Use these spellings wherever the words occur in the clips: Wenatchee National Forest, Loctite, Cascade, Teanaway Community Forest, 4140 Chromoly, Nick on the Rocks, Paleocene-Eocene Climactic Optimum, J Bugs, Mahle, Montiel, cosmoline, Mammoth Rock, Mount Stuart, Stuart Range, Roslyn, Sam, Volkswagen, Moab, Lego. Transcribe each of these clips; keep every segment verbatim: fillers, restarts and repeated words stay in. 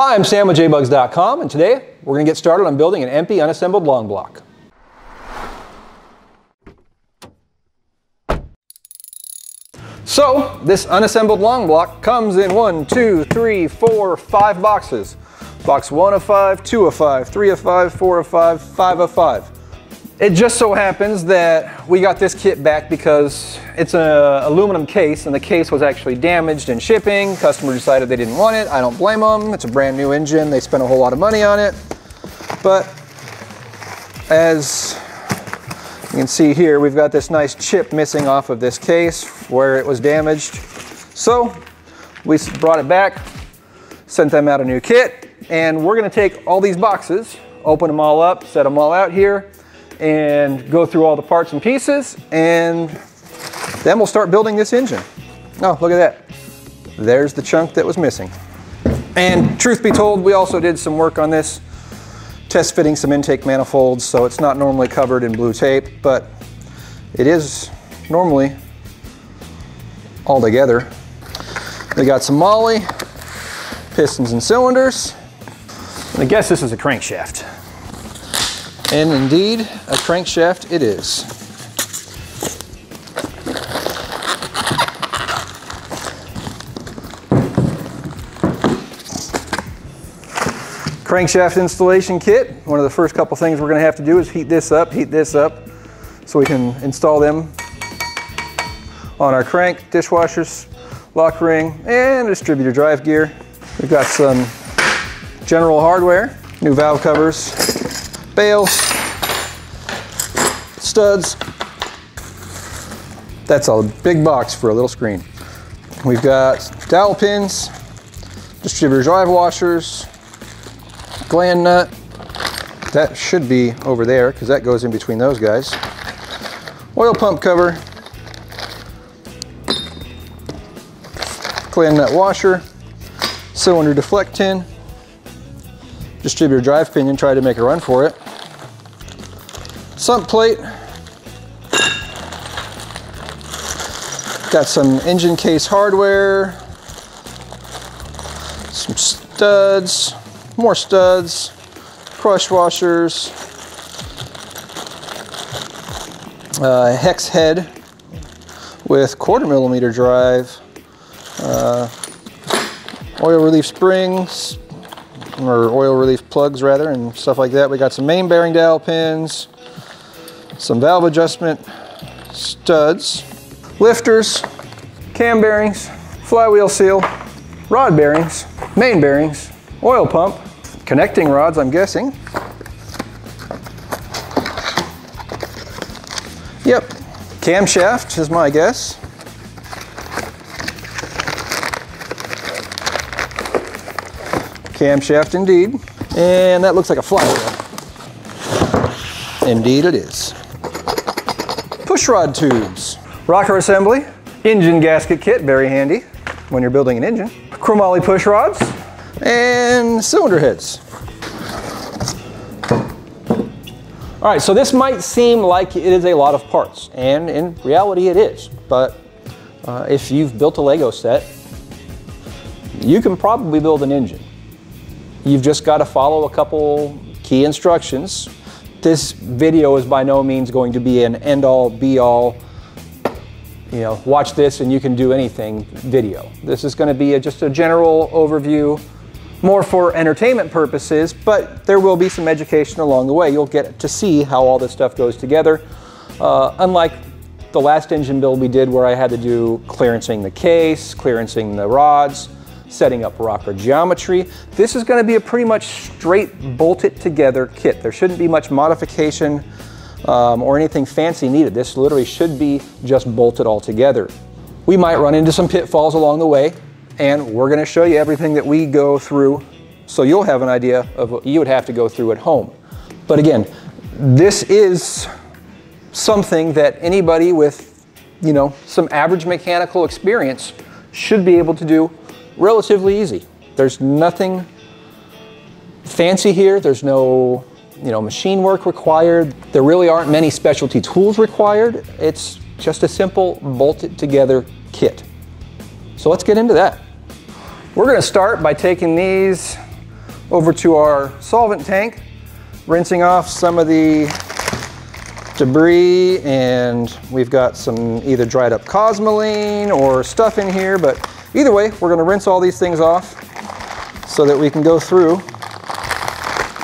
Hi, I'm Sam with J Bugs dot com, and today we're going to get started on building an empty, unassembled long block. So, this unassembled long block comes in one, two, three, four, five boxes. Box one of five, two of five, three of five, four of five, five of five. It just so happens that we got this kit back because it's an aluminum case, and the case was actually damaged in shipping. Customer decided they didn't want it. I don't blame them. It's a brand new engine. They spent a whole lot of money on it. But as you can see here, we've got this nice chip missing off of this case where it was damaged. So we brought it back, sent them out a new kit, and we're gonna take all these boxes, open them all up, set them all out here, and go through all the parts and pieces, and then we'll start building this engine. Oh, look at that. There's the chunk that was missing. And truth be told, we also did some work on this, test fitting some intake manifolds, so it's not normally covered in blue tape, but it is normally all together. They got some Mahle, pistons and cylinders. I guess this is a crankshaft. And indeed, a crankshaft it is. Crankshaft installation kit. One of the first couple things we're gonna have to do is heat this up, heat this up, so we can install them on our crank, dishwashers, lock ring, and distributor drive gear. We've got some general hardware, new valve covers, bales, studs. That's a big box for a little screen. We've got dowel pins, distributor drive washers, gland nut. That should be over there because that goes in between those guys. Oil pump cover, gland nut washer, cylinder deflect tin, distributor drive pinion, try to make a run for it. Sump plate. Got some engine case hardware, some studs, more studs, crush washers, uh, hex head with quarter millimeter drive, uh, oil relief springs, or oil relief plugs rather, and stuff like that. We got some main bearing dowel pins, some valve adjustment studs, lifters, cam bearings, flywheel seal, rod bearings, main bearings, oil pump, connecting rods, I'm guessing. Yep, camshaft is my guess. Camshaft indeed, and that looks like a flywheel. Indeed it is. Pushrod tubes, rocker assembly, engine gasket kit, very handy when you're building an engine, chromoly pushrods, and cylinder heads. All right, so this might seem like it is a lot of parts, and in reality it is, but uh, if you've built a Lego set, you can probably build an engine. You've just got to follow a couple key instructions. This video is by no means going to be an end-all, be-all, you know, watch this and you can do anything video. This is going to be a, just a general overview, more for entertainment purposes, but there will be some education along the way. You'll get to see how all this stuff goes together. Uh, unlike the last engine build we did where I had to do clearancing the case, clearancing the rods, setting up rocker geometry. This is going to be a pretty much straight bolted together kit. There shouldn't be much modification um, or anything fancy needed. This literally should be just bolted all together. We might run into some pitfalls along the way, and we're going to show you everything that we go through so you'll have an idea of what you would have to go through at home. But again, this is something that anybody with, you know, some average mechanical experience should be able to do relatively easy. There's nothing fancy here. There's no, you know, machine work required. There really aren't many specialty tools required. It's just a simple bolted together kit. So let's get into that. We're going to start by taking these over to our solvent tank, rinsing off some of the debris, and we've got some either dried up cosmoline or stuff in here, but either way, we're gonna rinse all these things off so that we can go through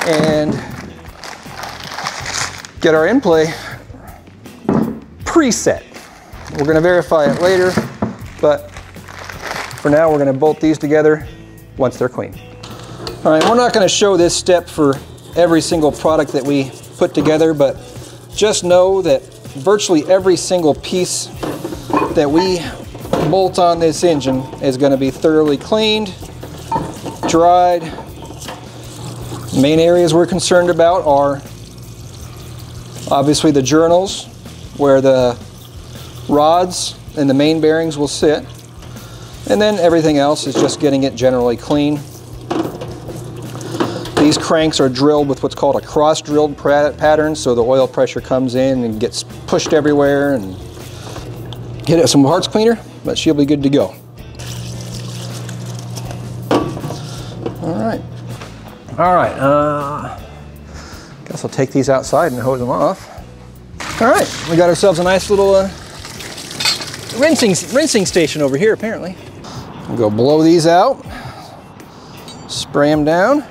and get our in-play preset. We're gonna verify it later, but for now, we're gonna bolt these together once they're clean. All right, we're not gonna show this step for every single product that we put together, but just know that virtually every single piece that we bolt on this engine is gonna be thoroughly cleaned, dried. The main areas we're concerned about are obviously the journals, where the rods and the main bearings will sit. And then everything else is just getting it generally clean. These cranks are drilled with what's called a cross-drilled pattern, so the oil pressure comes in and gets pushed everywhere. And get it some parts cleaner, but she'll be good to go. All right, all right. Uh, guess I'll take these outside and hose them off. All right, we got ourselves a nice little uh, rinsing rinsing station over here. Apparently, we'll go blow these out, spray them down.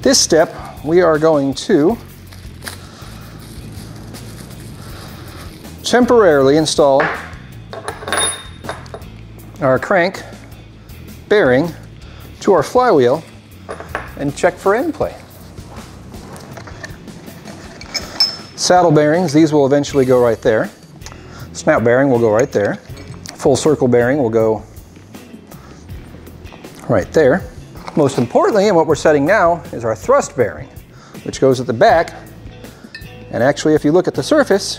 This step, we are going to temporarily install our crank bearing to our flywheel and check for end play. Saddle bearings, these will eventually go right there. Snout bearing will go right there. Full circle bearing will go right there. Most importantly, and what we're setting now, is our thrust bearing, which goes at the back. And actually, if you look at the surface,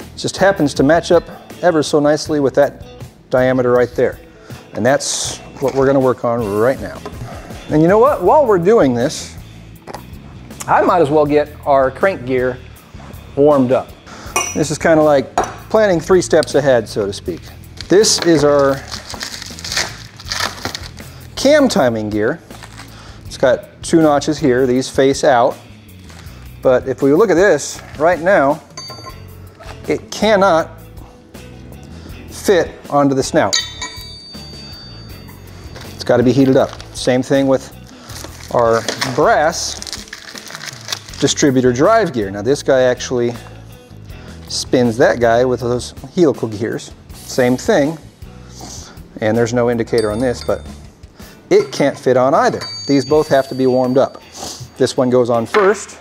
it just happens to match up ever so nicely with that diameter right there. And that's what we're gonna work on right now. And you know what? While we're doing this, I might as well get our crank gear warmed up. This is kind of like planning three steps ahead, so to speak. This is our cam timing gear. It's got two notches here, these face out, but if we look at this right now, it cannot fit onto the snout. It's got to be heated up. Same thing with our brass distributor drive gear. Now this guy actually spins that guy with those helical gears. Same thing, and there's no indicator on this, but it can't fit on either. These both have to be warmed up. This one goes on first.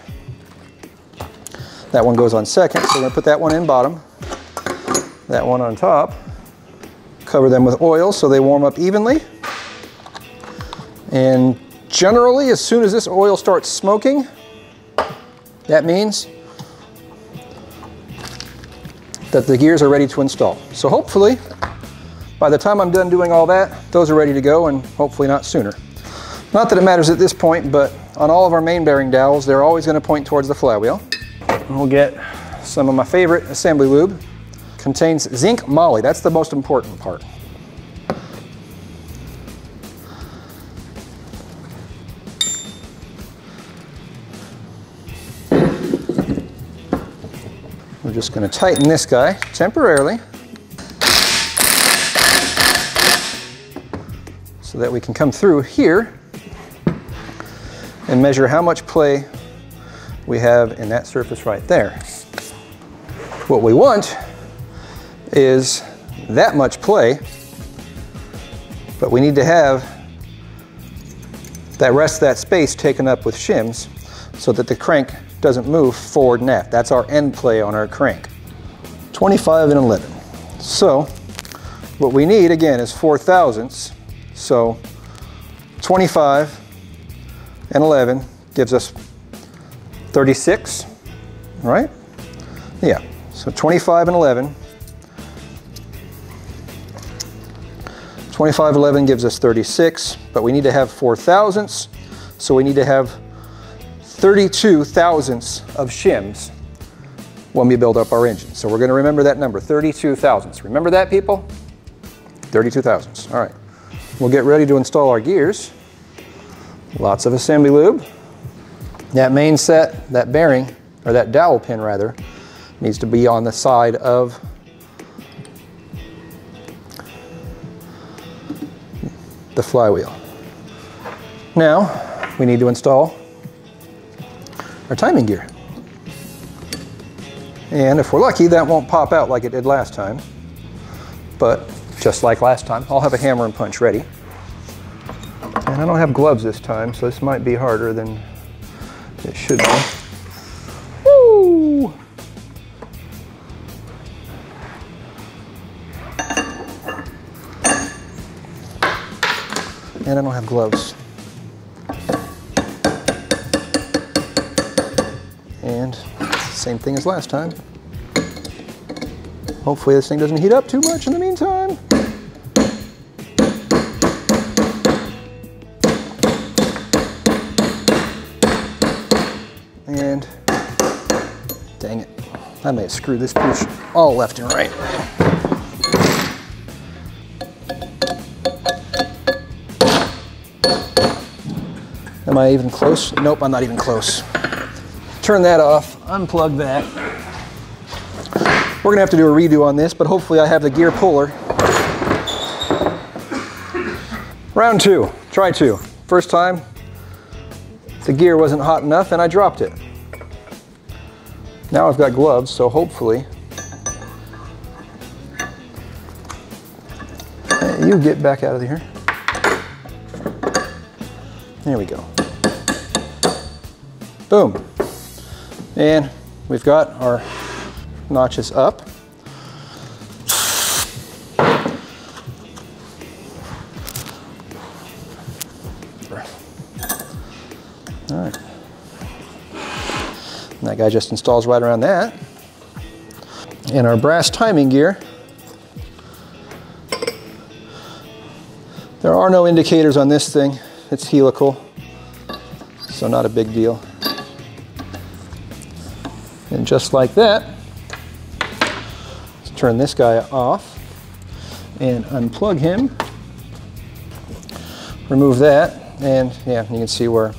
That one goes on second. So we're gonna put that one in bottom, that one on top. Cover them with oil so they warm up evenly. And generally, as soon as this oil starts smoking, that means that the gears are ready to install. So hopefully, by the time I'm done doing all that, those are ready to go, and hopefully not sooner. Not that it matters at this point, but on all of our main bearing dowels, they're always going to point towards the flywheel. We'll get some of my favorite assembly lube. Contains zinc moly. That's the most important part. We're just going to tighten this guy temporarily, so that we can come through here and measure how much play we have in that surface right there. What we want is that much play, but we need to have that rest of that space taken up with shims so that the crank doesn't move forward and aft. That's our end play on our crank. twenty-five and eleven. So what we need, again, is four thousandths. So twenty-five and eleven gives us thirty-six, right? Yeah, so twenty-five and eleven twenty-five eleven gives us thirty-six, but we need to have four thousandths, so we need to have thirty-two thousandths of shims when we build up our engine. So we're going to remember that number, thirty-two thousandths. Remember that, people? thirty-two thousandths. All right. We'll get ready to install our gears. Lots of assembly lube. That main set, that bearing, or that dowel pin rather, needs to be on the side of the flywheel. Now, we need to install our timing gear. And if we're lucky, that won't pop out like it did last time. But just like last time, I'll have a hammer and punch ready. And I don't have gloves this time, so this might be harder than it should be. Woo! And I don't have gloves. And same thing as last time. Hopefully this thing doesn't heat up too much in the meantime. And dang it, I may have screwed this push all left and right. Am I even close? Nope, I'm not even close. Turn that off, unplug that. We're gonna have to do a redo on this, but hopefully I have the gear puller. Round two, try two. First time, the gear wasn't hot enough and I dropped it. Now I've got gloves, so hopefully you get back out of here. There we go. Boom. And we've got our notches up. All right. And that guy just installs right around that. And our brass timing gear. There are no indicators on this thing. It's helical, so not a big deal. And just like that, let's turn this guy off and unplug him. Remove that, and yeah, you can see where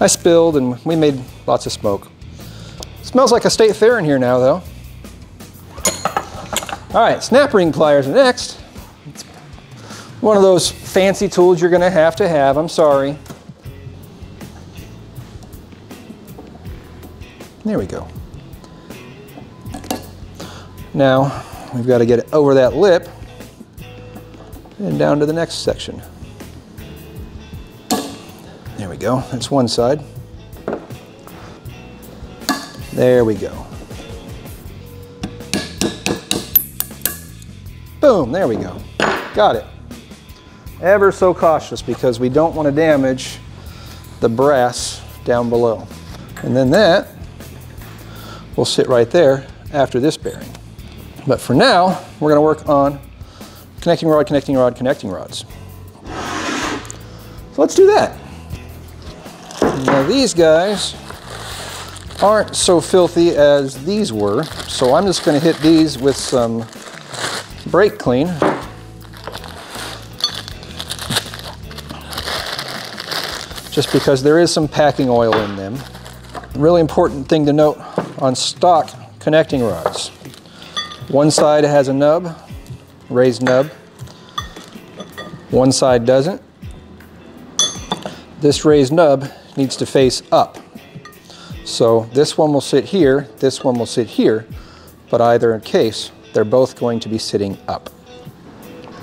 I spilled and we made lots of smoke. Smells like a state fair in here now though. All right, snap ring pliers are next. It's one of those fancy tools you're gonna have to have, I'm sorry. There we go. Now, we've got to get it over that lip and down to the next section. There we go, that's one side. There we go. Boom, there we go. Got it. Ever so cautious because we don't want to damage the brass down below. And then that will sit right there after this bearing. But for now, we're gonna work on connecting rod, connecting rod, connecting rods. So let's do that. Now these guys aren't so filthy as these were, so I'm just gonna hit these with some brake clean. Just because there is some packing oil in them. Really important thing to note on stock connecting rods. One side has a nub, raised nub. One side doesn't. This raised nub needs to face up. So this one will sit here, this one will sit here, but either case, they're both going to be sitting up.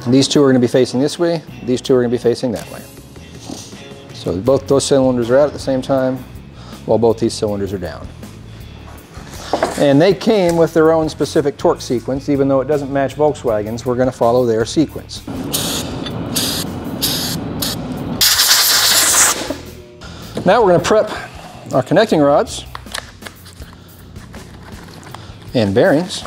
These two are going to be facing this way, these two are going to be facing that way. So both those cylinders are out at the same time, while both these cylinders are down. And they came with their own specific torque sequence, even though it doesn't match Volkswagen's, we're going to follow their sequence. Now we're going to prep our connecting rods and bearings.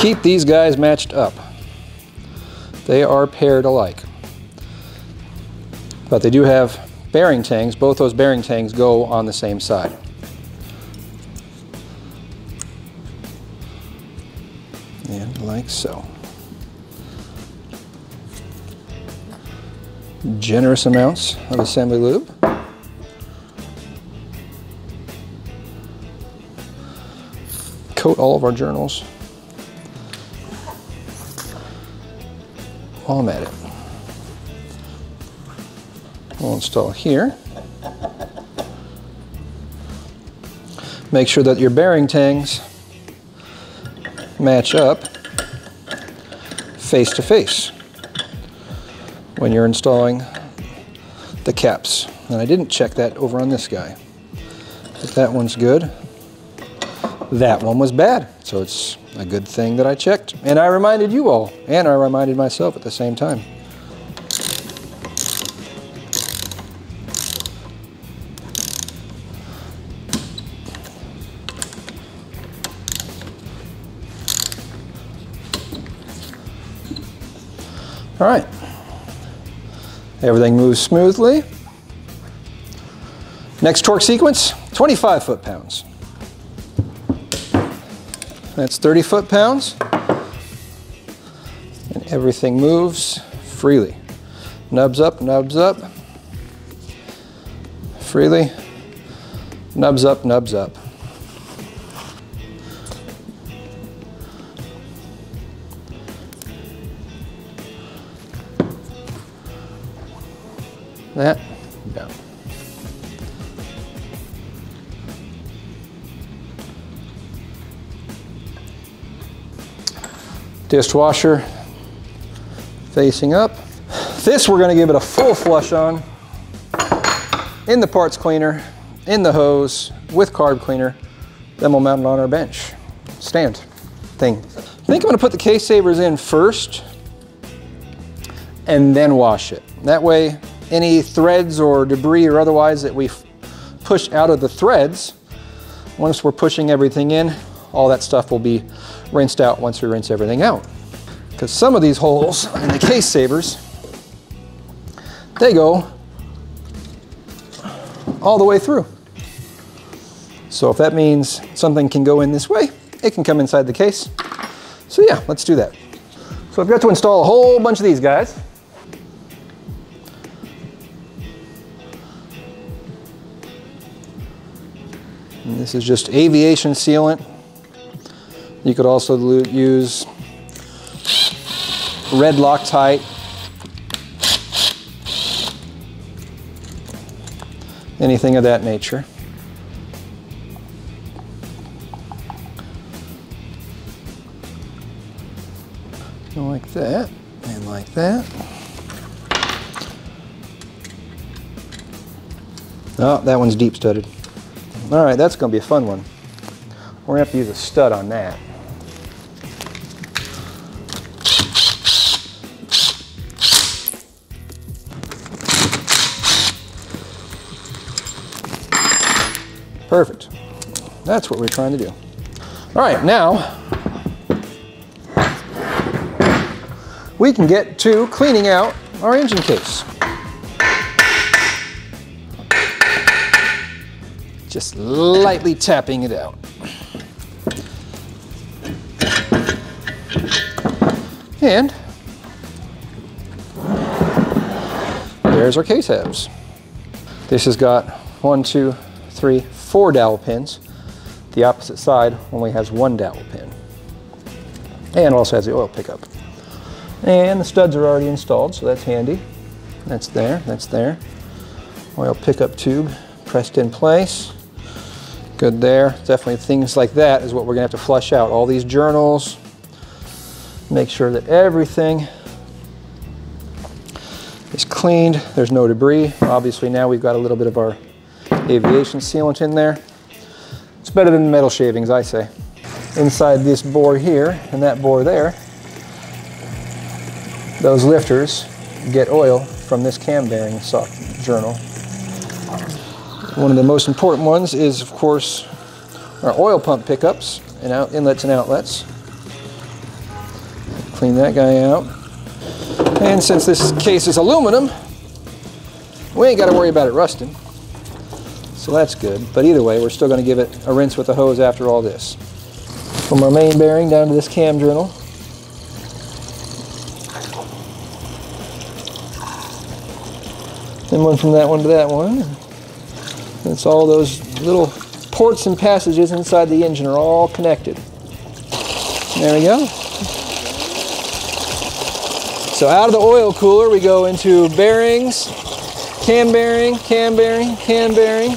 keep these guys matched up. They are paired alike. But they do have bearing tangs. Both those bearing tangs go on the same side. And like so. Generous amounts of assembly lube. Coat all of our journals while I'm at it. We'll install here. Make sure that your bearing tangs match up face to face when you're installing the caps. And I didn't check that over on this guy. But that one's good. That one was bad, so it's a good thing that I checked. And I reminded you all, and I reminded myself at the same time. All right, everything moves smoothly. Next torque sequence, twenty-five foot-pounds. That's thirty foot-pounds, and everything moves freely. Nubs up, nubs up, freely, nubs up, nubs up. That, down. Dishwasher facing up. This we're gonna give it a full flush on in the parts cleaner, in the hose, with carb cleaner, then we'll mount it on our bench. Stand thing. I think I'm gonna put the case savers in first and then wash it. That way any threads or debris or otherwise that we push out of the threads, once we're pushing everything in, all that stuff will be rinsed out once we rinse everything out. Because some of these holes in the case savers, they go all the way through. So if that means something can go in this way, it can come inside the case. So yeah, let's do that. So I've got to install a whole bunch of these guys. And this is just aviation sealant. You could also use red Loctite. Anything of that nature. Like that, and like that. Oh, that one's deep studded. All right, that's gonna be a fun one. We're gonna have to use a stud on that. Perfect. That's what we're trying to do. All right, now we can get to cleaning out our engine case. Just lightly tapping it out. And there's our case halves. This has got one, two, three, four dowel pins. The opposite side only has one dowel pin. And also has the oil pickup. And the studs are already installed, so that's handy. That's there, that's there. Oil pickup tube pressed in place. Good there. Definitely things like that is what we're gonna have to flush out. All these journals, make sure that everything is cleaned. There's no debris. Obviously now we've got a little bit of our aviation sealant in there. It's better than metal shavings, I say. Inside this bore here and that bore there, those lifters get oil from this cam bearing soft journal. One of the most important ones is, of course, our oil pump pickups and out inlets and outlets. clean that guy out. And since this case is aluminum, we ain't got to worry about it rusting. So that's good. But either way, we're still going to give it a rinse with a hose after all this. From our main bearing down to this cam journal. Then one from that one to that one. And it's all those little ports and passages inside the engine are all connected. There we go. So out of the oil cooler, we go into bearings, cam bearing, cam bearing, cam bearing.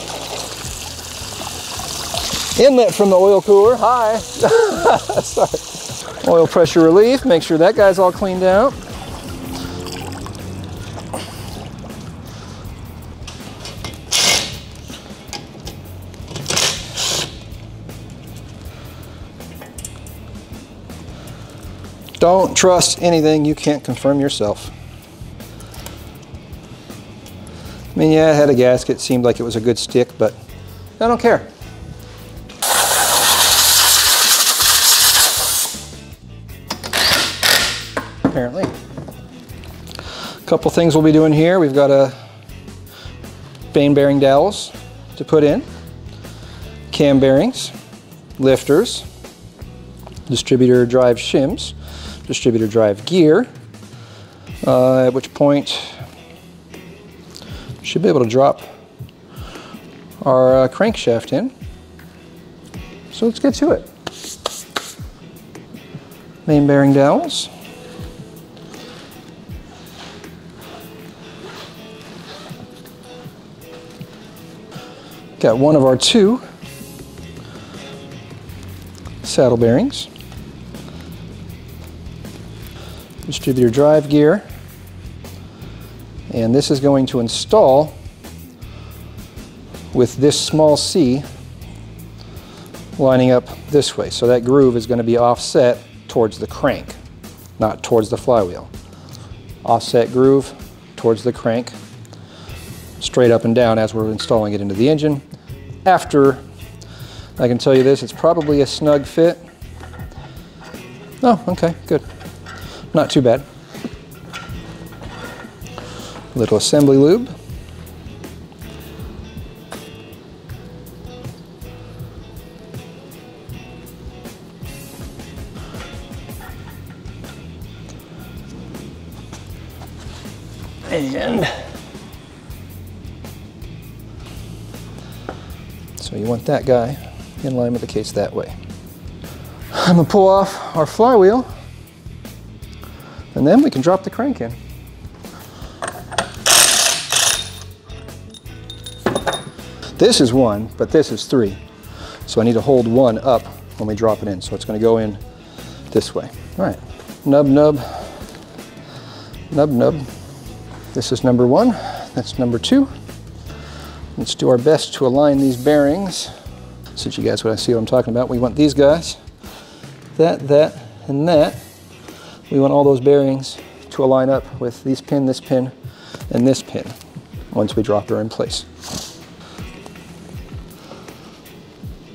Inlet from the oil cooler. Hi. Sorry. Oil pressure relief. Make sure that guy's all cleaned out. Don't trust anything you can't confirm yourself. I mean, yeah, it had a gasket, seemed like it was a good stick, but I don't care. Apparently. A couple things we'll be doing here. We've got a main bearing dowels to put in, cam bearings, lifters, distributor drive shims, distributor drive gear, uh, at which point should be able to drop our uh, crankshaft in. So let's get to it. Main bearing dowels. Got one of our two saddle bearings. Distributor drive gear, and this is going to install with this small C lining up this way, so that groove is going to be offset towards the crank, not towards the flywheel. Offset groove towards the crank, straight up and down as we're installing it into the engine. After, I can tell you this, it's probably a snug fit. Oh, okay, good. Not too bad. Little assembly lube. And so you want that guy in line with the case that way. I'm gonna pull off our flywheel. And then we can drop the crank in. This is one, but this is three. So I need to hold one up when we drop it in. So it's going to go in this way. All right, nub, nub, nub, nub. This is number one, that's number two. Let's do our best to align these bearings so that you guys would see what I'm talking about. We want these guys, that, that, and that. We want all those bearings to align up with these pin, this pin, and this pin once we drop her in place.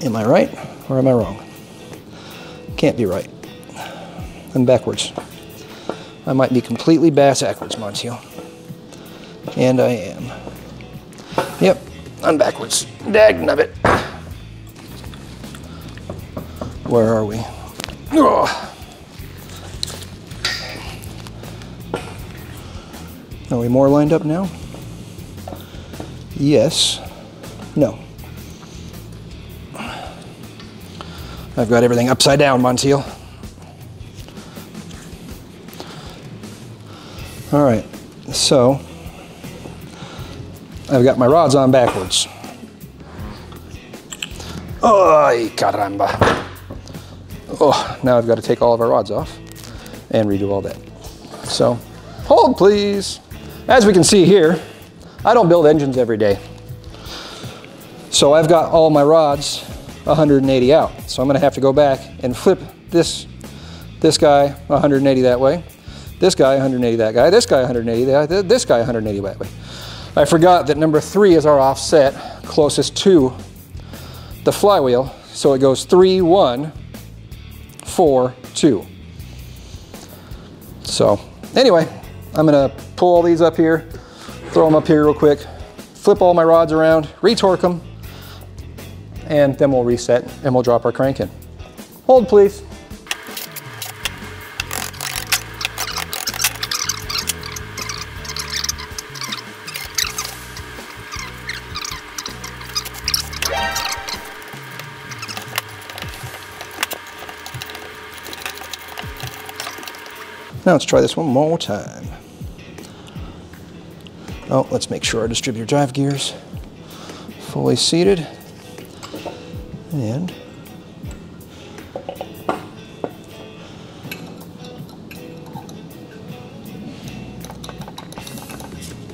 Am I right or am I wrong? Can't be right. I'm backwards. I might be completely bass-ackwards, Montiel. And I am. Yep, I'm backwards. Dagnabbit. Where are we? Oh. Are we more lined up now? Yes. No. I've got everything upside down, Montiel. All right, so I've got my rods on backwards. Ay, caramba. Oh, now I've got to take all of our rods off and redo all that. So, hold please. As we can see here, I don't build engines every day. So I've got all my rods one hundred eighty out. So I'm gonna have to go back and flip this, this guy one hundred eighty that way, this guy one hundred eighty that guy, this guy one hundred eighty that way, this guy one hundred eighty that way. I forgot that number three is our offset closest to the flywheel. So it goes three, one, four, two. So anyway, I'm gonna pull all these up here, throw them up here real quick, flip all my rods around, retorque them, and then we'll reset and we'll drop our crank in. Hold please. Now let's try this one more time. Oh, let's make sure our distributor drive gear's fully seated. And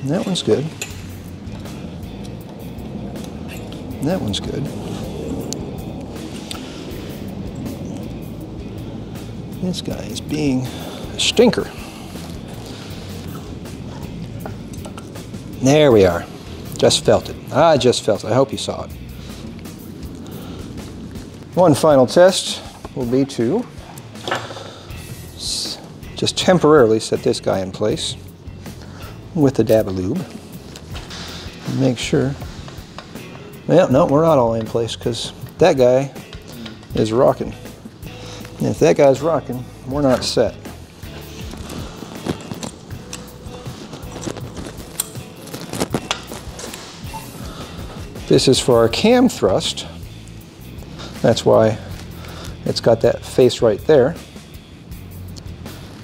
that one's good. That one's good. This guy is being stinker. There we are. Just felt it. I just felt it. I hope you saw it. One final test will be to just temporarily set this guy in place with a dab of lube. Make sure. Well, no, we're not all in place because that guy is rocking. And if that guy's rocking, we're not set. This is for our cam thrust. That's why it's got that face right there.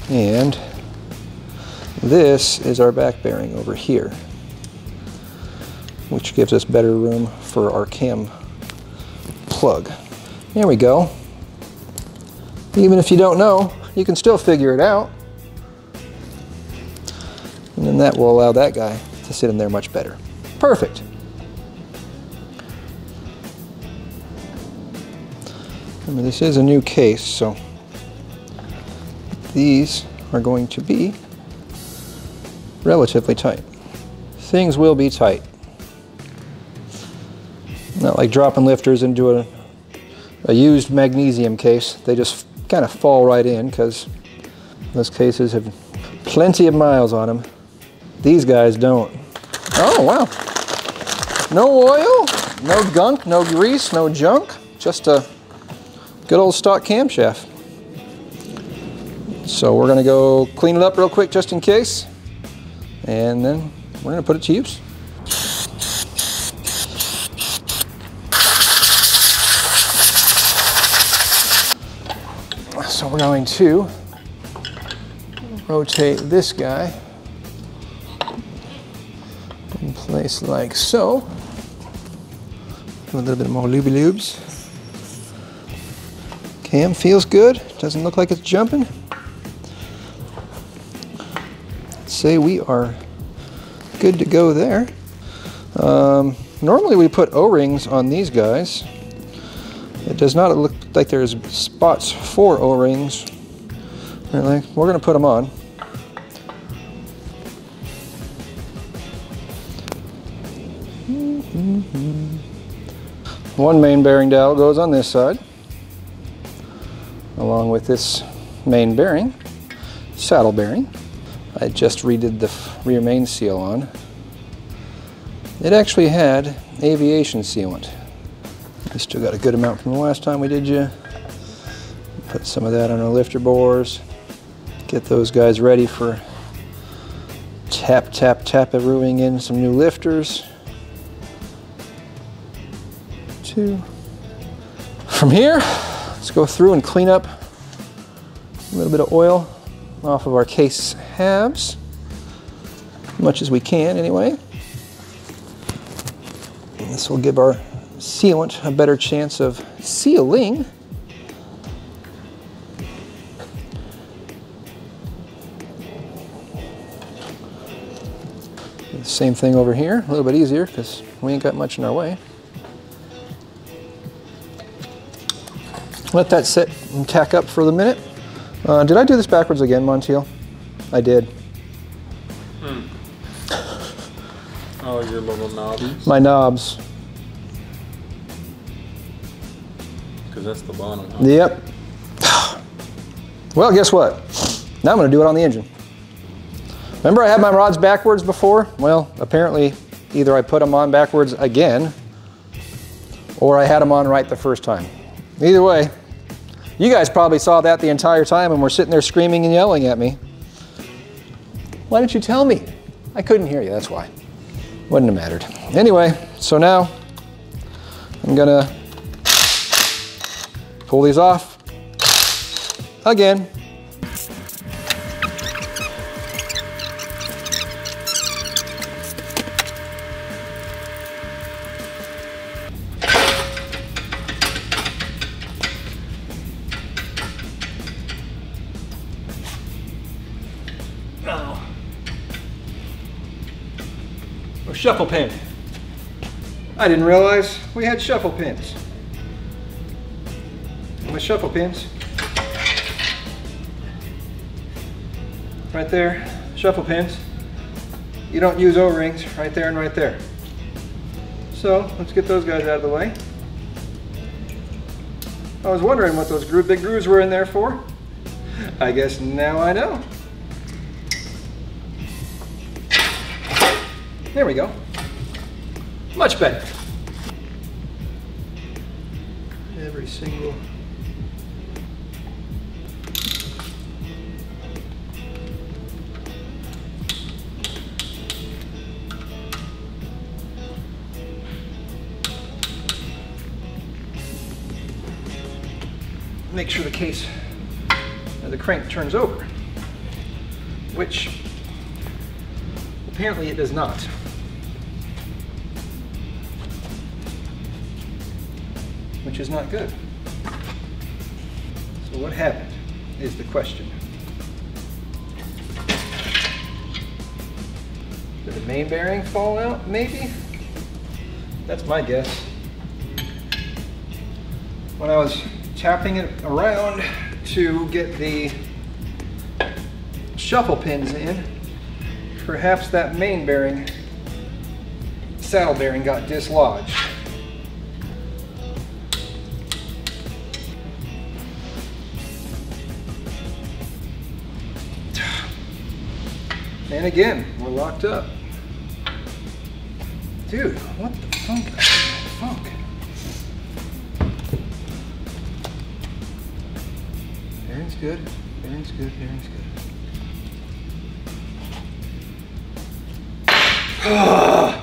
And this is our back bearing over here, which gives us better room for our cam plug. There we go. Even if you don't know, you can still figure it out. And then that will allow that guy to sit in there much better. Perfect. Remember, this is a new case, so these are going to be relatively tight. Things will be tight. Not like dropping lifters into a, a used magnesium case. They just kind of fall right in because those cases have plenty of miles on them. These guys don't. Oh, wow. No oil, no gunk, no grease, no junk. Just a good old stock camshaft. So we're gonna go clean it up real quick just in case, and then we're gonna put it to use. So we're going to rotate this guy in place like so. Do a little bit more looby-loobs. Cam feels good, doesn't look like it's jumping. Let's say we are good to go there. Um, normally we put O-rings on these guys. It does not look like there's spots for O-rings. Really, we're gonna put them on. Mm-hmm. One main bearing dowel goes on this side, along with this main bearing, saddle bearing. I just redid the rear main seal on. It actually had aviation sealant. We still got a good amount from the last time we did you. Put some of that on our lifter bores. Get those guys ready for tap, tap, tap, rooting in some new lifters. Two. From here, let's go through and clean up a little bit of oil off of our case halves, as much as we can anyway. And this will give our sealant a better chance of sealing. Same thing over here, a little bit easier because we ain't got much in our way. Let that sit and tack up for the minute. Uh, did I do this backwards again, Montiel? I did. Hmm. Oh, your little knobs. My knobs. Because that's the bottom. Huh? Yep. Well, guess what? Now I'm gonna do it on the engine. Remember I had my rods backwards before? Well, apparently either I put them on backwards again or I had them on right the first time. Either way, you guys probably saw that the entire time and were sitting there screaming and yelling at me. Why didn't you tell me? I couldn't hear you, that's why. Wouldn't have mattered. Anyway, so now I'm gonna pull these off again. Shuffle pin. I didn't realize we had shuffle pins. My shuffle pins. Right there, shuffle pins. You don't use O-rings, right there and right there. So let's get those guys out of the way. I was wondering what those groove, big grooves were in there for. I guess now I know. There we go. Much better. Every single. Make sure the case of the crank turns over, which apparently it does not. Which is not good. So what happened is the question. Did the main bearing fall out, maybe? That's my guess. When I was tapping it around to get the shuffle pins in, perhaps that main bearing, saddle bearing got dislodged. And again, we're locked up. Dude, what the funk? What the funk? Bearing's good, bearing's good, bearing's good. Ah!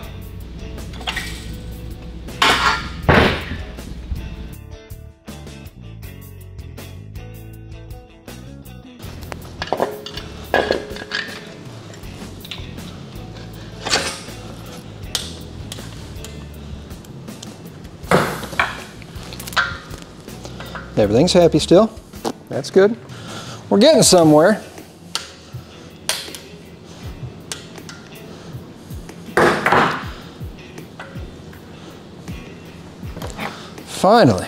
Everything's happy still. That's good. We're getting somewhere. Finally.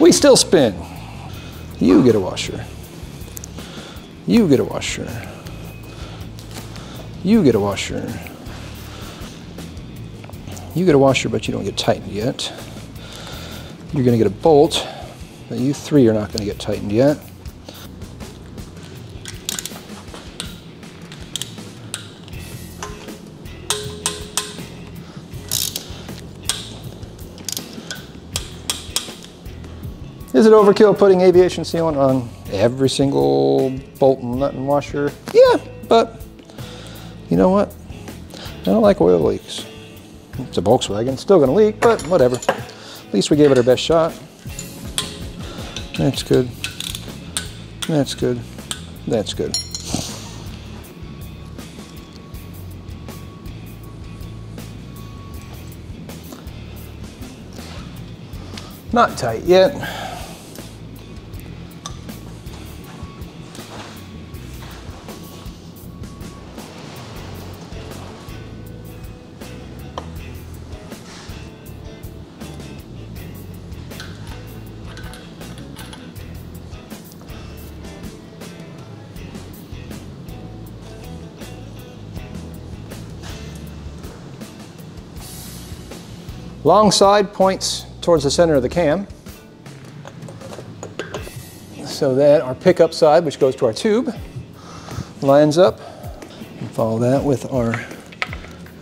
We still spin. You get a washer. You get a washer. You get a washer. You get a washer, but you don't get tightened yet. You're gonna get a bolt, but you three are not gonna get tightened yet. Is it overkill putting aviation sealant on every single bolt and nut and washer? Yeah, but you know what? I don't like oil leaks. It's a Volkswagen, it's still gonna leak, but whatever. At least we gave it our best shot. That's good. That's good. That's good. Not tight yet. Long side points towards the center of the cam. So then our pickup side, which goes to our tube, lines up. And follow that with our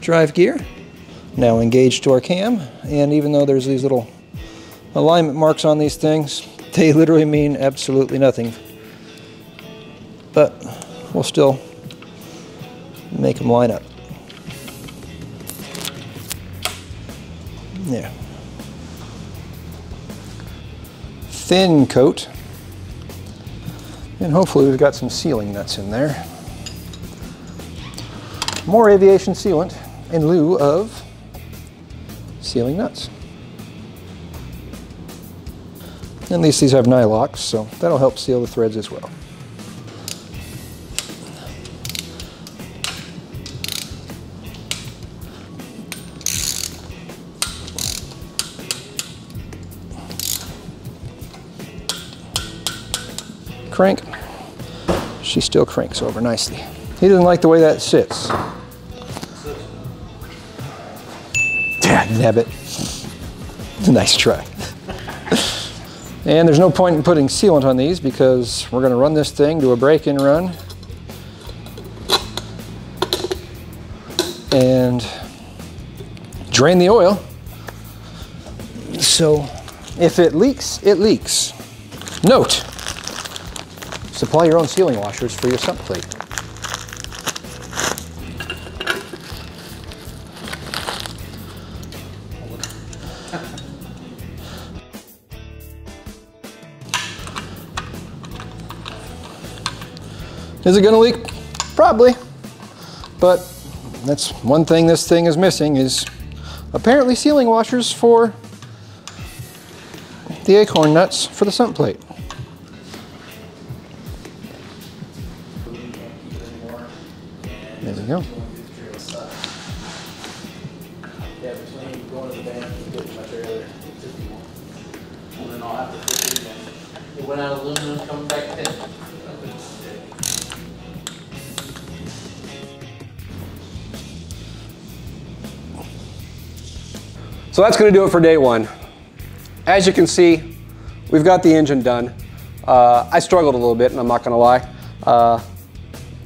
drive gear. Now engaged to our cam. And even though there's these little alignment marks on these things, they literally mean absolutely nothing. But we'll still make them line up. There. Thin coat. And hopefully we've got some sealing nuts in there. More aviation sealant in lieu of sealing nuts. And at least these have nylocks, so that'll help seal the threads as well. Crank. She still cranks over nicely. He doesn't like the way that sits. Dad-nabbit. Nice try. And there's no point in putting sealant on these because we're going to run this thing, do a break-in run. And drain the oil. So if it leaks, it leaks. Note. Supply your own sealing washers for your sump plate. Is it gonna leak? Probably. But that's one thing this thing is missing is apparently sealing washers for the acorn nuts for the sump plate. There we go. So that's going to do it for day one. As you can see, we've got the engine done. Uh, I struggled a little bit, and I'm not going to lie. Uh,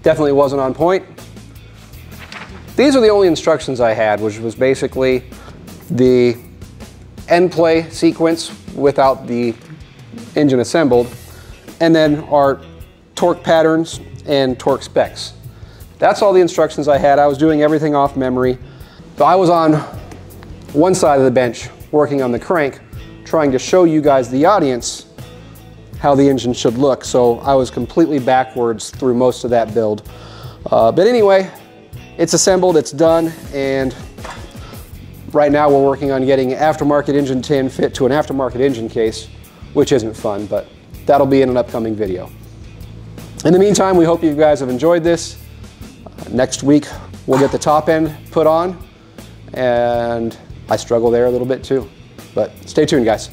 definitely wasn't on point. These are the only instructions I had, which was basically the end play sequence without the engine assembled, and then our torque patterns and torque specs. That's all the instructions I had. I was doing everything off memory. So I was on one side of the bench working on the crank, trying to show you guys, the audience, how the engine should look. So I was completely backwards through most of that build. Uh, but anyway, it's assembled, it's done, and right now we're working on getting aftermarket engine tin fit to an aftermarket engine case, which isn't fun, but that'll be in an upcoming video. In the meantime, we hope you guys have enjoyed this. Uh, next week, we'll get the top end put on, and I struggle there a little bit too, but stay tuned, guys.